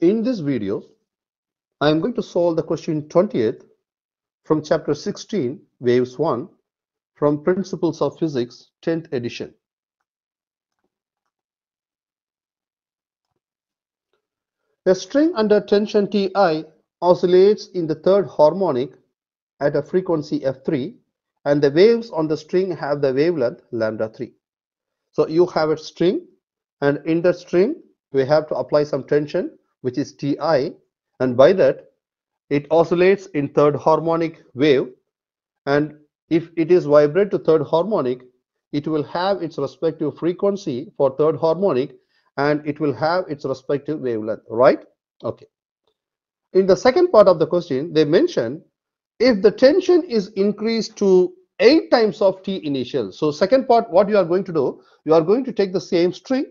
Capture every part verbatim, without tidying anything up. In this video, I am going to solve the question twentieth from chapter sixteen, waves one, from Principles of Physics, tenth edition. A string under tension T I oscillates in the third harmonic at a frequency F three, and the waves on the string have the wavelength lambda three. So you have a string, and in the string we have to apply some tension, which is T I, and by that it oscillates in third harmonic wave, and if it is vibrate to third harmonic, it will have its respective frequency for third harmonic and it will have its respective wavelength, right? Okay. In the second part of the question, they mention if the tension is increased to eight times of T initial. So second part, what you are going to do, you are going to take the same string,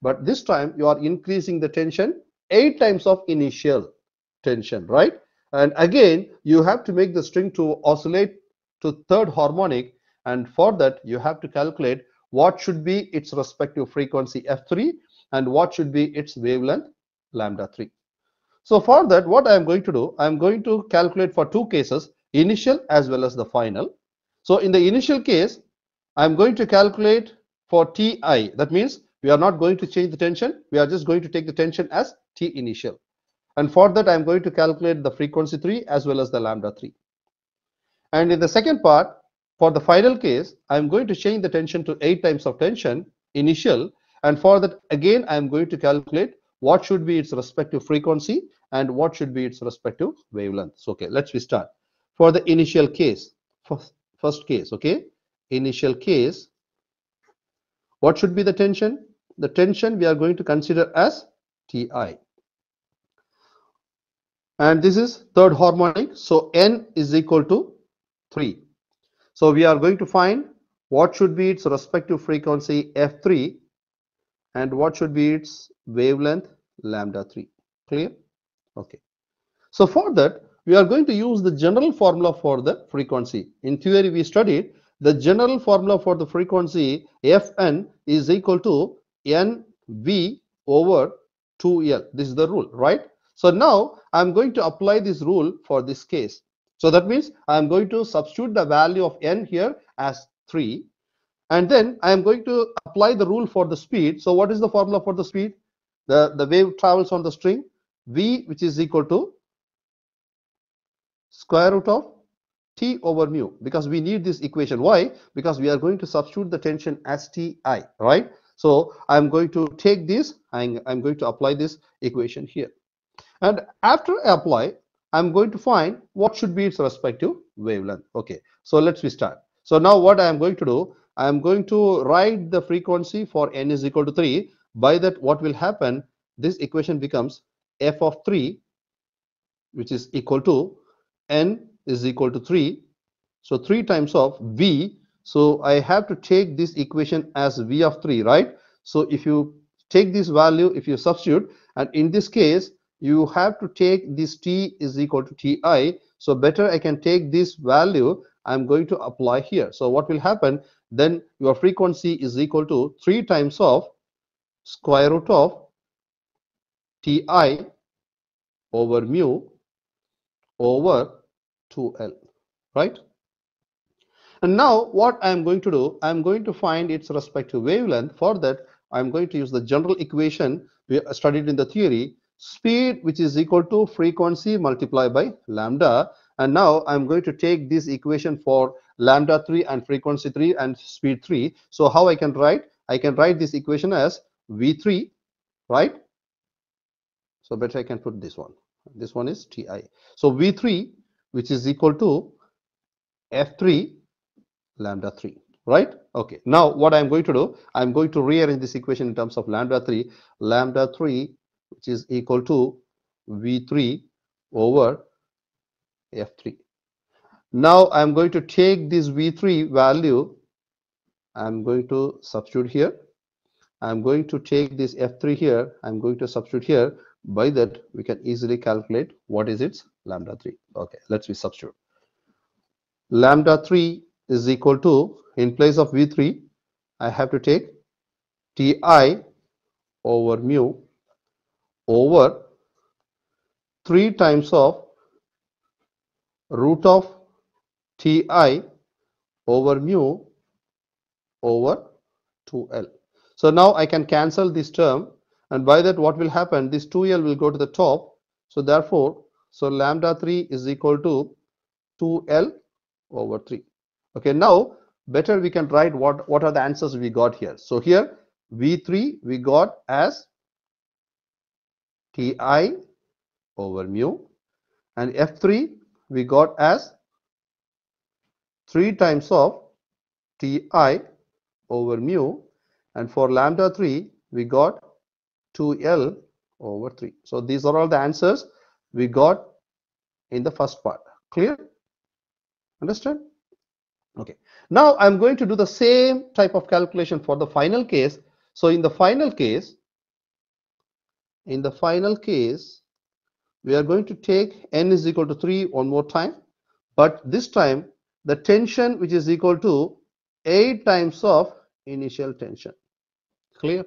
but this time you are increasing the tension eight times of initial tension, right? And again, you have to make the string to oscillate to third harmonic, and for that you have to calculate what should be its respective frequency F three and what should be its wavelength lambda three. So for that, what I am going to do, I am going to calculate for two cases, initial as well as the final. So in the initial case, I am going to calculate for T I. That means we are not going to change the tension, we are just going to take the tension as T initial, and for that I am going to calculate the frequency three as well as the lambda three. And in the second part, for the final case, I am going to change the tension to eight times of tension initial, and for that again I am going to calculate what should be its respective frequency and what should be its respective wavelength. So okay, let's we start for the initial case. First, first case, okay, initial case, what should be the tension? The tension we are going to consider as T I, and this is third harmonic, so N is equal to three. So we are going to find what should be its respective frequency F three and what should be its wavelength lambda three. Clear? Okay. So for that, we are going to use the general formula for the frequency. In theory, we studied the general formula for the frequency F N is equal to N V over two L. This is the rule, right? So now I am going to apply this rule for this case. So that means I am going to substitute the value of N here as three, and then I am going to apply the rule for the speed. So what is the formula for the speed? The, the wave travels on the string V, which is equal to square root of T over mu, because we need this equation. Why? Because we are going to substitute the tension as T I, right? So I am going to take this and I am going to apply this equation here. And after I apply, I am going to find what should be its respective wavelength. Okay, so let's we start. So now what I am going to do, I am going to write the frequency for N is equal to three. By that, what will happen? This equation becomes F of three, which is equal to N is equal to three. So three times of V. So I have to take this equation as V of three, right? So if you take this value, if you substitute, and in this case, you have to take this T is equal to T I. So better I can take this value, I'm going to apply here. So what will happen? Then your frequency is equal to three times of square root of T I over mu over two L, right? And now what I am going to do, I am going to find its respective wavelength. For that, I am going to use the general equation we studied in the theory, speed which is equal to frequency multiplied by lambda. And now I am going to take this equation for lambda three and frequency three and speed three. So how I can write? I can write this equation as V three, right? So better I can put this one. This one is T I. So V three, which is equal to F three lambda three, right? Okay, now what I am going to do, I am going to rearrange this equation in terms of lambda three. Lambda three, which is equal to V three over F three. Now I am going to take this V three value, I am going to substitute here. I am going to take this F three here, I am going to substitute here. By that, we can easily calculate what is its lambda three. Okay, let's we substitute. Lambda three is equal to, in place of V three, I have to take T I over mu over three times of root of Ti over mu over two L. So now I can cancel this term, and by that what will happen, this two L will go to the top. So therefore, so lambda three is equal to two L over three. Okay, now better we can write what what are the answers we got here. So here V three we got as Ti over mu, and F three we got as three times of Ti over mu, and for lambda three we got two L over three. So these are all the answers we got in the first part. Clear? Understand? Okay, now I'm going to do the same type of calculation for the final case. So in the final case, in the final case, we are going to take n is equal to three one more time, but this time the tension which is equal to eight times of initial tension. Clear?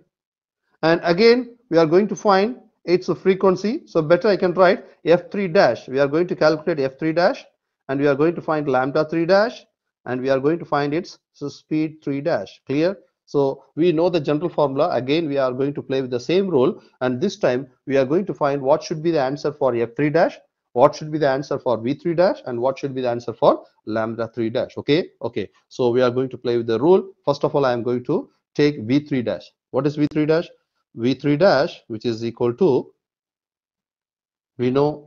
And again we are going to find its frequency. So better I can write F three dash. We are going to calculate F three dash, and we are going to find lambda three dash, and we are going to find its speed three dash. Clear? So we know the general formula. Again we are going to play with the same rule, and this time we are going to find what should be the answer for F three dash, what should be the answer for V three dash, and what should be the answer for lambda three dash. Okay, okay. So we are going to play with the rule. First of all, I am going to take V three dash. What is V three dash? V three dash, which is equal to, we know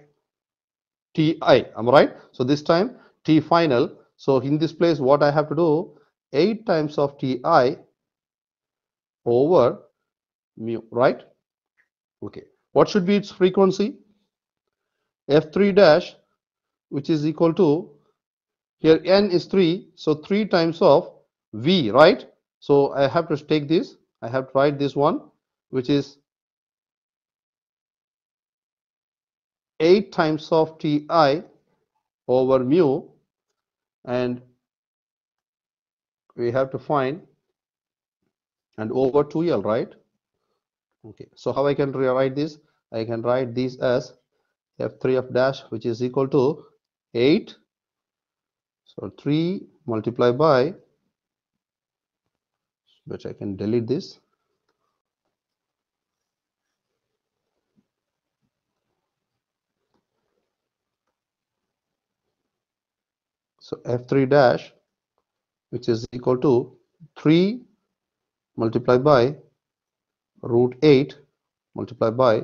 Ti. Am I right? So this time T final. So in this place, what I have to do? Eight times of Ti over mu, right? Okay, what should be its frequency? F three dash, which is equal to, here n is three, so three times of V, right? So I have to take this, I have to write this one, which is eight times of Ti over mu, and we have to find, and over two L, right? Okay, so how I can rewrite this? I can write this as F three of dash, which is equal to eight, so three multiplied by, which I can delete this, so F three dash, which is equal to three multiplied by root eight multiplied by,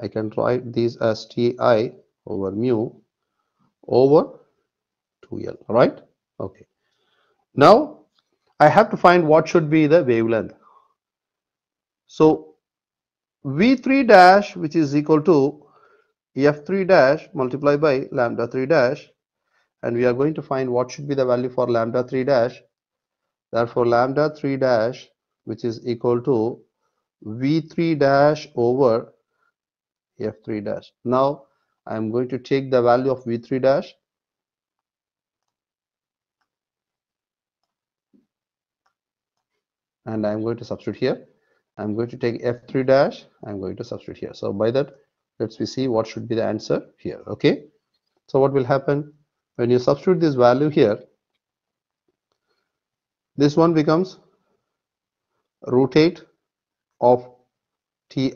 I can write these as Ti over mu over two L, right? Okay, now I have to find what should be the wavelength. So V three dash, which is equal to F three dash multiplied by lambda three dash, and we are going to find what should be the value for lambda three dash. Therefore lambda three dash, which is equal to V three dash over F three dash. Now I am going to take the value of V three dash. And I am going to substitute here. I am going to take F three dash. I am going to substitute here. So by that, let's we see what should be the answer here. Okay. So what will happen when you substitute this value here? This one becomes root eight of Ti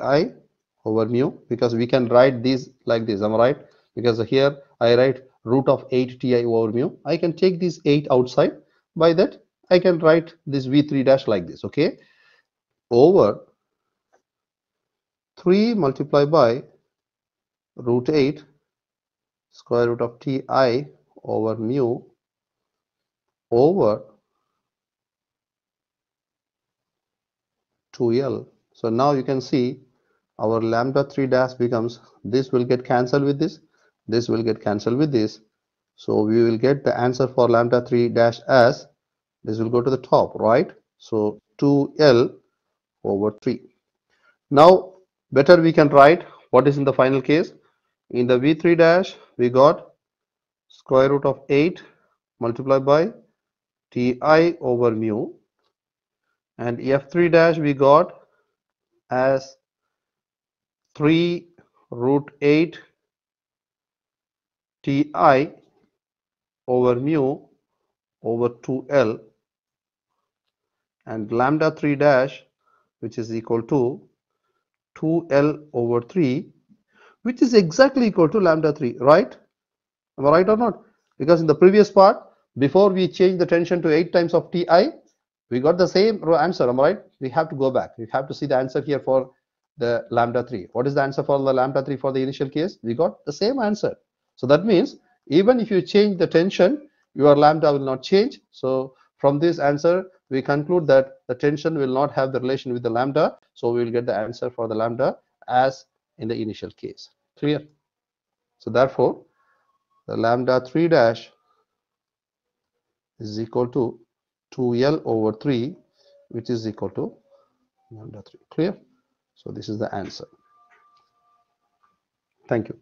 over mu, because we can write these like this. Am I right? Because here I write root of eight Ti over mu. I can take this eight outside. By that, I can write this V three dash like this. Okay, over three multiplied by root eight square root of Ti over mu over two L. So now you can see our lambda three dash becomes, this will get cancelled with this, this will get cancelled with this. So we will get the answer for lambda three dash as, this will go to the top, right? So two L over three. Now better we can write what is in the final case. In the V three dash we got square root of eight multiplied by Ti over mu, and F three dash we got as three root eight Ti over mu over two L and lambda three dash, which is equal to two L over three, which is exactly equal to lambda three, right? Am I right or not? Because in the previous part, before we change the tension to eight times of Ti, we got the same answer, am I right? We have to go back. We have to see the answer here for the lambda three. What is the answer for the lambda three for the initial case? We got the same answer. So that means even if you change the tension, your lambda will not change. So from this answer, we conclude that the tension will not have the relation with the lambda. So we will get the answer for the lambda as in the initial case. Clear? So therefore, the lambda three dash is equal to two L over three, which is equal to lambda three. Clear? So this is the answer. Thank you.